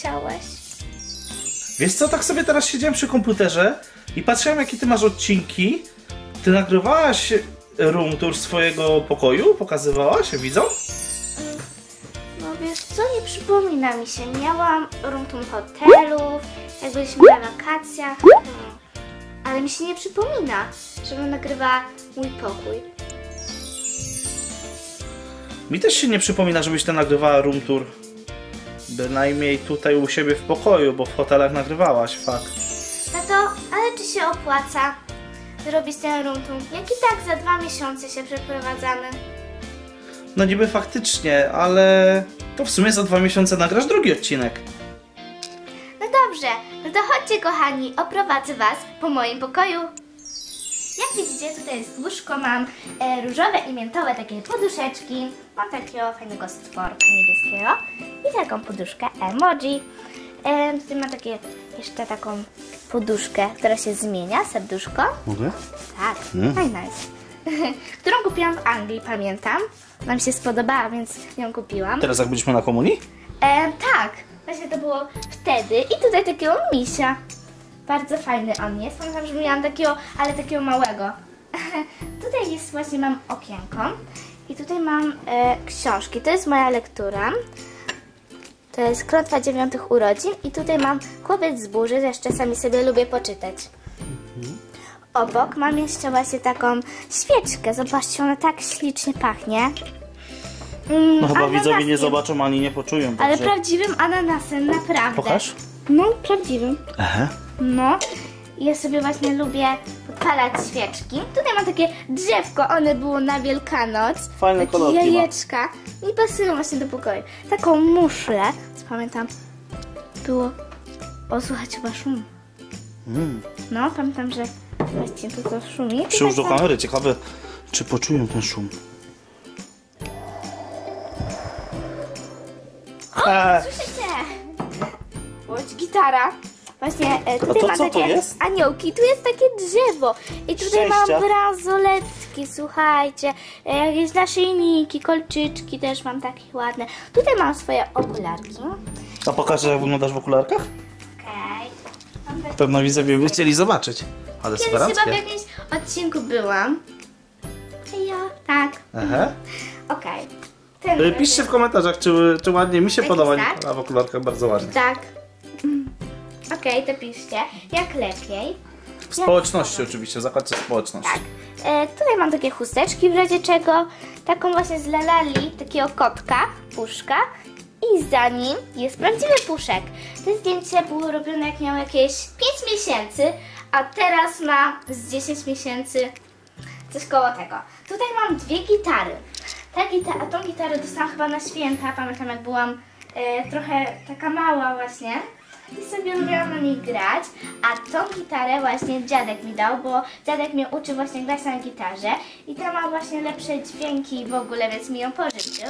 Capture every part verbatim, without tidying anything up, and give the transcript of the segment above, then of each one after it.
chciałeś? Wiesz co, tak sobie teraz siedziałem przy komputerze i patrzyłem, jakie ty masz odcinki. Ty nagrywałaś room tour swojego pokoju? Pokazywałaś się widzą? No wiesz co, nie przypomina mi się. Miałam room tour hotelów, jak byliśmy na wakacjach, hmm. ale mi się nie przypomina, żebym nagrywała mój pokój. Mi też się nie przypomina, żebyś ty nagrywała room tour. Bynajmniej tutaj u siebie w pokoju, bo w hotelach nagrywałaś, fakt. No to, ale czy się opłaca robić ten room tour? Jak i tak za dwa miesiące się przeprowadzamy. No niby faktycznie, ale to w sumie za dwa miesiące nagrasz drugi odcinek. No dobrze, no to chodźcie kochani, oprowadzę was po moim pokoju. Jak widzicie, tutaj jest łóżko, mam e, różowe i miętowe takie poduszeczki. Mam takiego fajnego stworka niebieskiego i taką poduszkę emoji. E, tutaj mam takie, jeszcze taką poduszkę, która się zmienia, serduszko. Mogę? Tak, mm. fajna jest. Którą kupiłam w Anglii, pamiętam. Ona mi się spodobała, więc ją kupiłam. Teraz jak byliśmy na komunii? E, tak, właśnie to było wtedy. I tutaj takiego misia. Bardzo fajny on jest. Pamiętam, że miałam takiego, ale takiego małego. Tutaj jest właśnie, mam okienko. I tutaj mam e, książki. To jest moja lektura. To jest Klątwa dziewiątych urodzin. I tutaj mam Chłopiec z burzy. Jeszcze sami sobie lubię poczytać. Obok mam jeszcze właśnie taką świeczkę. Zobaczcie, ona tak ślicznie pachnie. Mm, no chyba widzowie nie zobaczą ani nie poczują. Także... Ale prawdziwym ananasem, naprawdę. Pokaż? No, prawdziwym. Aha. No, ja sobie właśnie lubię podpalać świeczki. Tutaj mam takie drzewko, one było na Wielkanoc. Fajne kolorki. Takie jajeczka. I pasują właśnie do pokoju. Taką muszlę, co pamiętam, było... O, słuchajcie, chyba szum. Mm. No, pamiętam, że właśnie to, to szumi. Przyłóż do kamery, ciekawe, czy poczują ten szum. O, A... słyszycie? Bądź gitara. Właśnie e, tutaj mam takie aniołki, tu jest takie drzewo i tutaj Szczęścia. mam bransoletki, słuchajcie, e, jakieś naszyjniki, kolczyczki też mam takie ładne. Tutaj mam swoje okularki. A pokażę, jak wyglądasz w okularkach? Okej. Okay. Pewno widzowie by chcieli zobaczyć, ale super. Kiedyś chyba w jakimś odcinku byłam. Ja, tak. Aha. Okej. Okay. Piszcie w komentarzach, czy, czy ładnie mi się Jakiś podoba, tak? A w okularkach bardzo ładnie. Tak. Okej, okay, to piszcie, jak lepiej. W społeczności oczywiście, zakładcie społeczność. Tak. E, tutaj mam takie chusteczki w razie czego. Taką właśnie z Lalali, takiego kotka, puszka. I za nim jest prawdziwy puszek. To zdjęcie było robione, jak miał jakieś pięć miesięcy, a teraz ma z dziesięć miesięcy, coś koło tego. Tutaj mam dwie gitary. Ta gita a tą gitarę dostałam chyba na święta, pamiętam jak byłam e, trochę taka mała właśnie. I sobie lubiłam na niej grać, a tą gitarę właśnie dziadek mi dał, bo dziadek mnie uczył właśnie grać na gitarze i ta ma właśnie lepsze dźwięki w ogóle, więc mi ją pożyczył.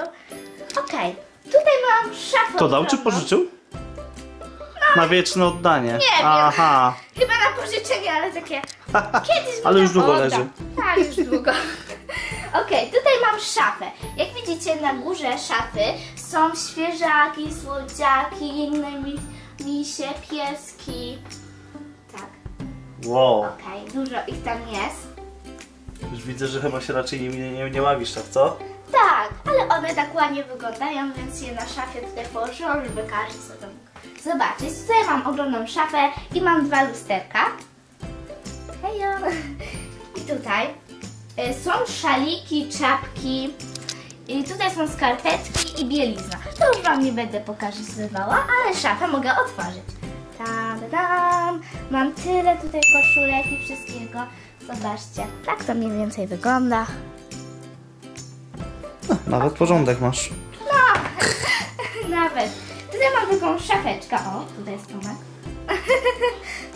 Okej, okay. Tutaj mam szafę. To dał, czy pożyczył? No, na wieczne oddanie. Nie Aha. wiem, chyba na pożyczenie, ale takie kiedyś mi Ale już długo oddam. leży. Tak, już długo. Okej, okay, tutaj mam szafę. Jak widzicie, na górze szafy są świeżaki, słodziaki, inne mi... misie, pieski. Tak. Wow. Okej, okay, dużo ich tam jest. Już widzę, że chyba się raczej nie, nie, nie ławisz tak, co? Tak, ale one tak ładnie wyglądają, więc je na szafie tutaj położyłam, żeby każdy sobie zobaczyć. Tutaj mam ogromną szafę i mam dwa lusterka. Hejo. I tutaj są szaliki, czapki. I tutaj są skarpetki i bielizna. To już wam nie będę pokazywała, ale szafę mogę otworzyć. Tam, mam tyle tutaj koszulek i wszystkiego. Zobaczcie, tak to mniej więcej wygląda. No, nawet porządek masz. No, nawet. Tutaj mam taką szafeczkę. O, tutaj jest Tomek.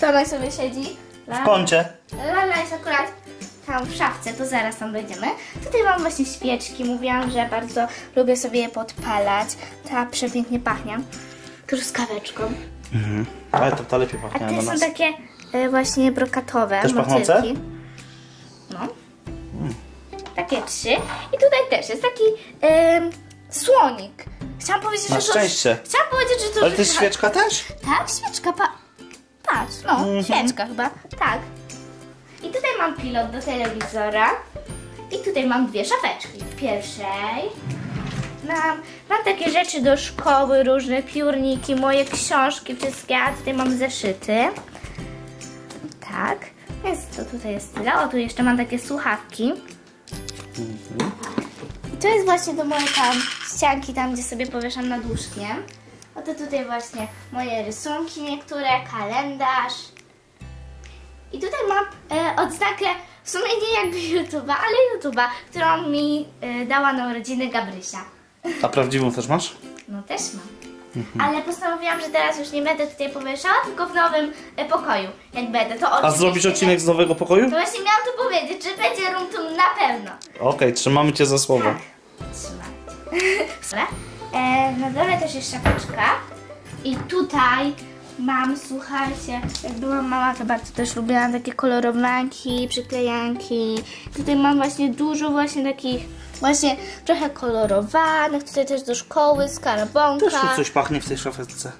Tomek sobie siedzi. Lala. W kącie. Lala jest akurat... tam w szafce, to zaraz tam będziemy. Tutaj mam właśnie świeczki, mówiłam, że bardzo lubię sobie je podpalać. Ta przepięknie pachnie, truskaweczką. Mhm. Ale to, to lepiej pachnie. A te są takie y, właśnie brokatowe. Też pachnące? No. Mm. Takie trzy. I tutaj też jest taki y, słonik. Chciałam powiedzieć, że... Na szczęście. To... Chciałam powiedzieć, że to... Ale to jest świeczka też? Tak, świeczka, pa... patrz, no, mm-hmm. świeczka chyba, tak. I tutaj mam pilot do telewizora. I tutaj mam dwie szafeczki. W pierwszej mam, mam takie rzeczy do szkoły, różne piórniki, moje książki, wszystkie, a tutaj mam zeszyty. Tak, więc to tutaj jest tyle. O, tu jeszcze mam takie słuchawki. Mm-hmm. I to jest właśnie do mojej tam ścianki, tam gdzie sobie powieszam nad łóżkiem. Oto tutaj właśnie moje rysunki niektóre, kalendarz. I tutaj mam e, odznakę, w sumie nie jakby YouTube'a, ale YouTube'a, którą mi e, dała na urodziny Gabrysia. A prawdziwą też masz? No też mam. Mhm. Ale postanowiłam, że teraz już nie będę tutaj powieszała, tylko w nowym e, pokoju, jak będę. To A zrobisz odcinek z nowego pokoju? To właśnie miałam to powiedzieć, że będzie room tour na pewno. Okej, okay, trzymamy cię za słowo. Tak, trzymamy cię. e, Na dole też jest szafeczka. I tutaj mam, słuchajcie, jak byłam mała, to bardzo też lubiłam takie kolorowanki, przyklejanki. Tutaj mam właśnie dużo właśnie takich, właśnie trochę kolorowanych. Tutaj też do szkoły, skarbonka. Też tu coś pachnie w tej szafeczce.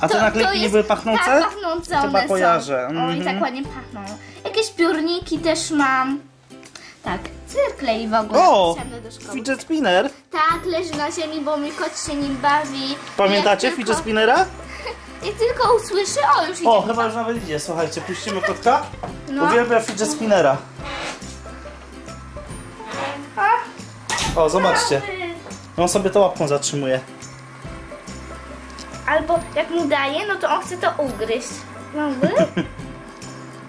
A to, te naklejki to jest, niby pachnące? Tak, pachnące to one kojarzę. Są. O, mm-hmm. i tak ładnie pachną. Jakieś piórniki też mam. Tak, cyrkle i w ogóle. O, fidget spinner. Tak, leży na ziemi, bo mój kot się nim bawi. Pamiętacie fidget tylko... spinnera? I tylko usłyszy, o już idzie. O, chyba już nawet idzie, słuchajcie, puścimy kotka. No. Uwielbiam fidget spinnera. O, zobaczcie. On sobie to łapką zatrzymuje. Albo jak mu daje, no to on chce to ugryźć. Mogę?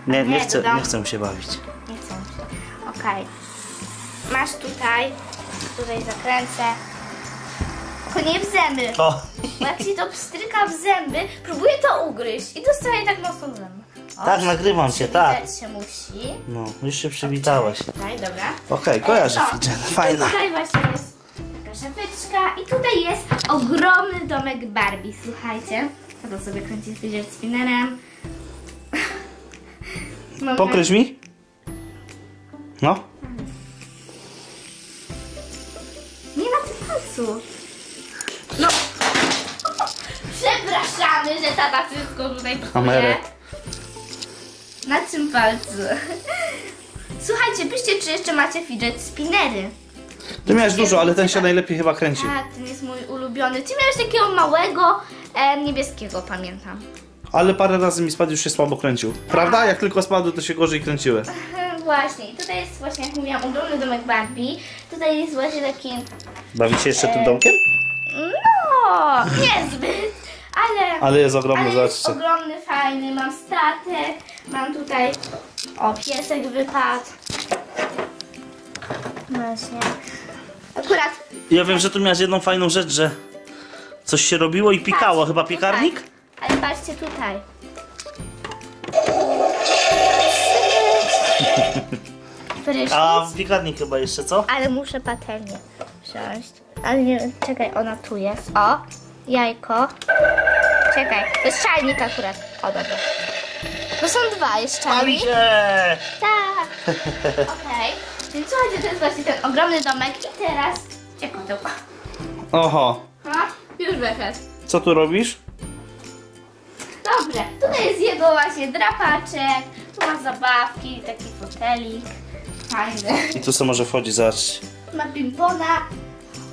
nie, nie, nie, chcę, nie chcę mu się bawić. Nie chcę mu się. Okej. Okay. Masz tutaj, tutaj zakręcę. Tylko nie w zęby. O. Bo jak się to pstryka w zęby, próbuje to ugryźć i dostaje tak mocno w zęby. O, tak, nagrywam cię, tak. Przywitać się musi. No, już się przywitałeś. Tutaj, dobra. Okej, kojarzę fidżet, fajna. Tutaj właśnie jest taka szafeczka i tutaj jest ogromny domek Barbie, słuchajcie. Tato sobie kręci fidżet spinnerem. Pokryć mi? No. Nie ma tych palców. No, przepraszamy, że tata wszystko tutaj psuje. Na tym palcu. Słuchajcie, piszcie, czy jeszcze macie fidget spinnery. Ty miałeś dużo, ale ten się najlepiej chyba kręci. Tak, ten jest mój ulubiony. Ty miałeś takiego małego, e, niebieskiego, pamiętam. Ale parę razy mi spadł, już się słabo kręcił. Prawda? Jak tylko spadł, to się gorzej kręciły. Właśnie, i tutaj jest właśnie, jak mówiłam, ogromny domek Barbie. Tutaj jest właśnie taki... Bawicie się jeszcze e... tym domkiem? No, niezbyt, ale, ale jest ogromny, ale jest zobaczcie. Ogromny, fajny, mam statek, mam tutaj, o, piesek wypadł. Właśnie. Akurat. Ja wiem, że tu miałeś jedną fajną rzecz, że coś się robiło i pikało, patrz, chyba piekarnik? Tak, ale patrzcie tutaj. Prysznic. A piekarnik chyba jeszcze, co? Ale muszę patelnię wziąć. Ale nie, czekaj, ona tu jest. O, jajko. Czekaj, to jest czajnik akurat. O, dobra. To są dwa, jest czajnik. Tak. Okej. Okay. Więc słuchajcie, to jest właśnie ten ogromny domek. I teraz... Gdzie kotełko? Oho. Ha? Już wyszedł. Co tu robisz? Dobrze, tutaj jest jego właśnie drapaczek. Tu ma zabawki, taki fotelik. Fajny. I tu co może wchodzi, zobaczcie. Ma pimpona.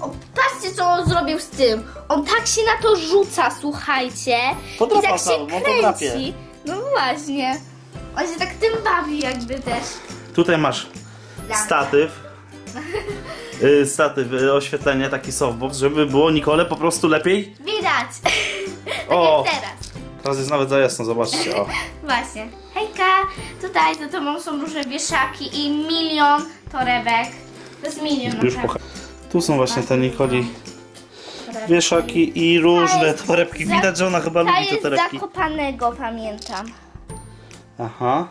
O, patrzcie, co on zrobił z tym. On tak się na to rzuca, słuchajcie. Podrapa, i tak się kręci. No właśnie. On się tak tym bawi jakby też. Tutaj masz statyw. y, statyw, y, oświetlenie, taki softbox, żeby było Nikolę po prostu lepiej widać. Tak o, jak teraz. Teraz jest nawet za jasno, zobaczcie. O. Właśnie. Hejka. Tutaj za tobą są różne wieszaki i milion torebek. To jest milion. Już tu są właśnie te Nikoli wieszaki i różne torebki. Widać, że ona chyba lubi te torebki. Zakopanego pamiętam. Aha.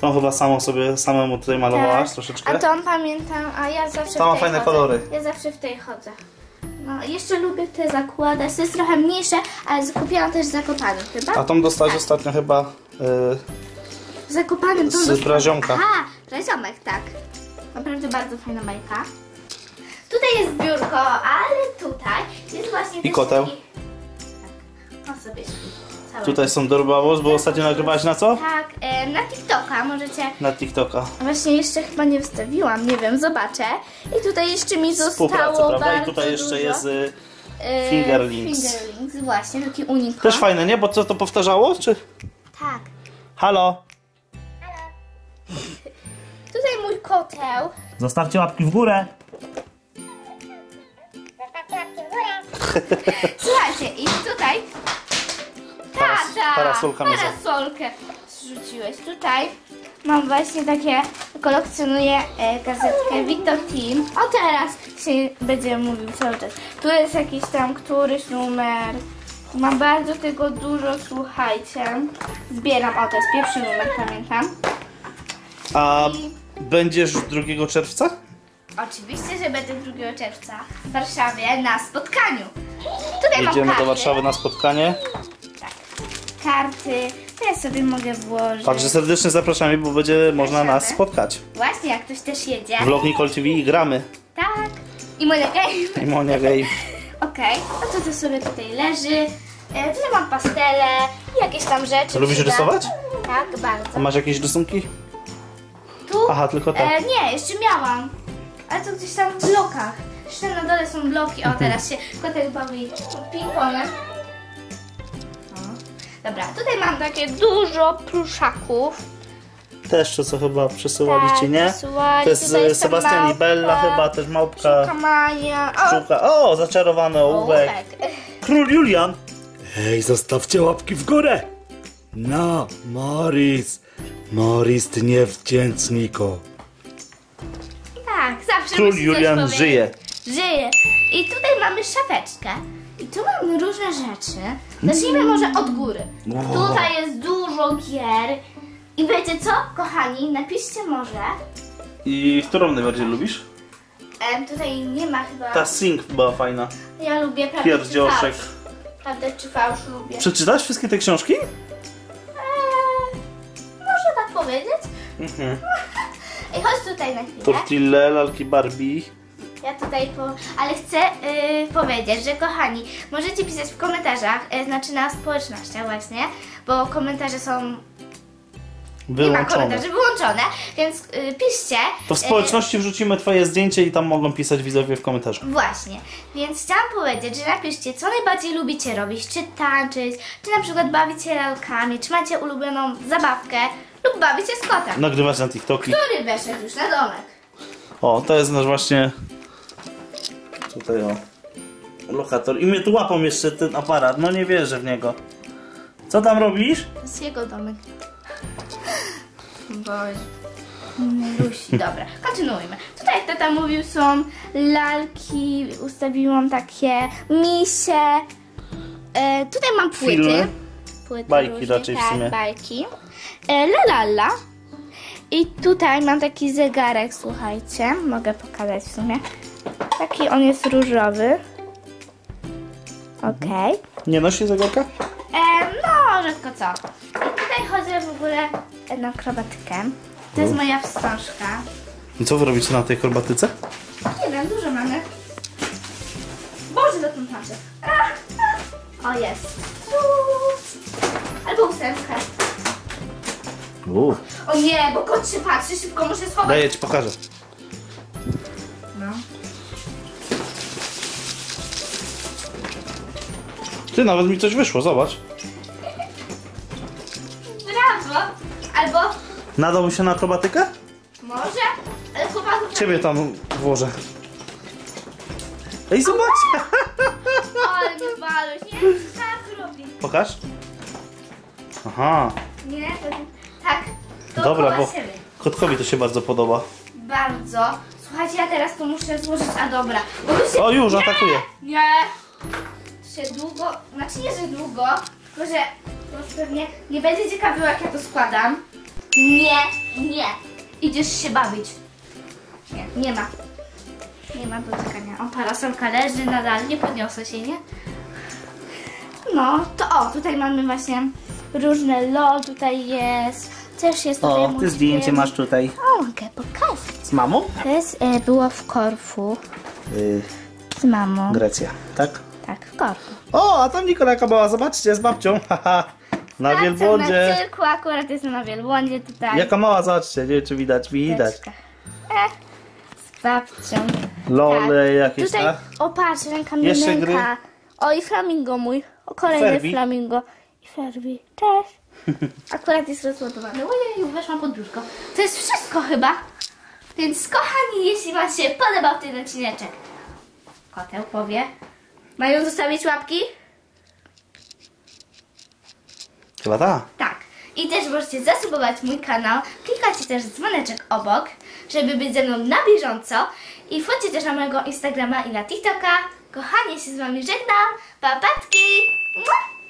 Tą chyba samą sobie, samemu tutaj malowałaś tak. Troszeczkę. A tą pamiętam, a ja zawsze Tam w tej ma fajne chodzę. Kolory. Ja zawsze w tej chodzę. No, jeszcze lubię te zakładać. To jest trochę mniejsze, ale zakupiłam też Zakopane chyba. A tą dostałeś ostatnio chyba... Yy, Zakopanym tą z Brazionka. Aha, Braziomek, tak. Naprawdę bardzo fajna bajka. Tutaj jest biurko, ale tutaj jest właśnie... I koteł. Taki... Tak, on sobie cały. Tutaj są dorbało, bo ostatnio nagrywałaś na co? Tak, na TikToka możecie... Na TikToka. Właśnie jeszcze chyba nie wystawiłam, nie wiem, zobaczę. I tutaj jeszcze mi zostało bardzo dużo. I tutaj jeszcze jest... Fingerlings. Fingerlings, właśnie, taki unikon. Też fajne, nie? Bo co to powtarzało? Czy... Tak. Halo. Halo. Tutaj mój koteł. Zostawcie łapki w górę. Zostawcie łapki w górę. Słuchajcie, i tutaj... Tata! Parasolka Parasolkę zrzuciłeś. Tutaj mam właśnie takie... Kolekcjonuję gazetkę Vito Team. O, teraz się będziemy mówił cały czas. Tu jest jakiś tam któryś numer. Mam bardzo tego dużo, słuchajcie. Zbieram, o, to jest pierwszy numer, pamiętam. A I... będziesz drugiego czerwca? Oczywiście, że będę drugiego czerwca w Warszawie na spotkaniu. Tutaj Jedziemy mam do Warszawy na spotkanie. Tak. Karty. Ja sobie mogę włożyć. Także serdecznie zapraszamy, bo będzie Zapraszamy. można nas spotkać. Właśnie, jak ktoś też jedzie. VlogNikolTV i gramy. Tak. I Monia Game. I Monia Game. Okej, no to to sobie tutaj leży. Tutaj mam pastele i jakieś tam rzeczy. Lubisz przyda. rysować? Tak, bardzo. A masz jakieś rysunki? Tu? Aha, tylko tak. E, nie, jeszcze miałam. Ale to gdzieś tam w blokach. Jeszcze na dole są bloki. O, teraz się kotek bawi ping-pongiem. Dobra, tutaj mam takie dużo pluszaków. Też to co chyba przesyłaliście, tak, nie? To jest, jest Sebastian i Bella, chyba też małpka. Pszczółka. O, o zaczarowany ołówek. Król Julian. Hej, zostawcie łapki w górę. No, Morris. Morris, ty niewdzięczniko. Tak, zawsze Król Julian żyje. Żyje. I tutaj mamy szafeczkę. I tu mamy różne rzeczy. Zacznijmy może od góry. Wow. Tutaj jest dużo gier. I wiecie co, kochani, napiszcie może. I którą najbardziej lubisz? E, tutaj nie ma chyba. Ta Sing była fajna. Ja lubię Prawdę Pierdzioszek. czy fałsz. Prawdę czy fałsz lubię. Przeczytałaś wszystkie te książki? Eee, można tak powiedzieć. Mhm. I chodź tutaj na chwilę. Tortille, lalki Barbie. Ja tutaj po... Ale chcę yy, powiedzieć, że kochani, możecie pisać w komentarzach, yy, znaczy na społecznościach właśnie, bo komentarze są... Wyłączone. Nie ma komentarzy, wyłączone, więc yy, piszcie. To w społeczności yy, wrzucimy twoje zdjęcie i tam mogą pisać widzowie w komentarzach. Właśnie, więc chciałam powiedzieć, że napiszcie, co najbardziej lubicie robić, czy tańczyć, czy na przykład bawić się lalkami, czy macie ulubioną zabawkę lub bawić się z kotem. Nagrywać na TikToki. Który weszedł już na domek. O, to jest nasz właśnie... Tutaj o, lokator. I mnie tu łapą jeszcze ten aparat, no nie wierzę w niego. Co tam robisz? To jest jego domek. Boże, Lusi. Dobra, kontynuujmy. Tutaj jak tata mówił, są lalki, ustawiłam takie misie. E, tutaj mam płyty. Filmy. Płyty bajki różne, raczej tak, w sumie. Bajki. E, la la la. I tutaj mam taki zegarek, słuchajcie. Mogę pokazać w sumie. Taki on jest różowy. Okej. Okay. Nie nosi zegarka? E, no, rzadko co. I tutaj chodzę w ogóle na krobatkę. To jest moja wstążka. I co wy robicie na tej krobatyce? Nie wiem, dużo mamy. Boże, dokąd patrzę. O, jest. Albo ósemka. Uuu. O nie, bo kot się patrzy, szybko muszę schować. Daję ci, pokażę. No. Ty, nawet mi coś wyszło, zobacz. Brawo! Albo... Nadał mi się na akrobatykę? Może, ale chłopaków... Ciebie tam włożę. Ej, zobacz! Ale mi baluś, nie? Tak robi. Pokaż. Aha. Nie, to... Tak, to dobra, bo siebie. Kotkowi to się bardzo podoba. Bardzo. Słuchajcie, ja teraz to muszę złożyć, a dobra. Bo się... O, już nie! Atakuje. Nie! Się długo, znaczy nie, że długo, tylko że pewnie nie będzie ciekawiło, jak ja to składam. Nie, nie. Idziesz się bawić. Nie, nie ma. Nie ma dotykania. O, parasolka leży nadal, nie podniosę się, nie? No, to o, tutaj mamy właśnie różne L O L, tutaj jest, też jest tutaj. O, ty zdjęcie masz tutaj. O, mogę pokazać. Z mamą? To jest, e, było w Korfu. Yy, z mamą. Grecja, tak? Tak, w korku. O, a tam Nikolajka była, zobaczcie, z babcią. Na tak, wielbłądzie. Na cyrku akurat jestem na wielbłądzie tutaj. Jaka mała, zobaczcie, nie wiem czy widać, widać. E, z babcią. Lole tak. Jakieś, tutaj, tak? O patrz, ręka minęka. O i flamingo mój, o kolejny Ferbi. Flamingo. I Ferbi, cześć. Akurat jest rozładowany. Ojej, weszłam pod brzuszko. To jest wszystko chyba. Więc kochani, jeśli wam się podobał ten odcineczek, koteł powie. Mają zostawić łapki? Chyba tak. Tak. I też możecie zasubować mój kanał. Klikacie też dzwoneczek obok, żeby być ze mną na bieżąco. I wchodźcie też na mojego Instagrama i na TikToka. Kochanie, się z wami żegnam. Papatki!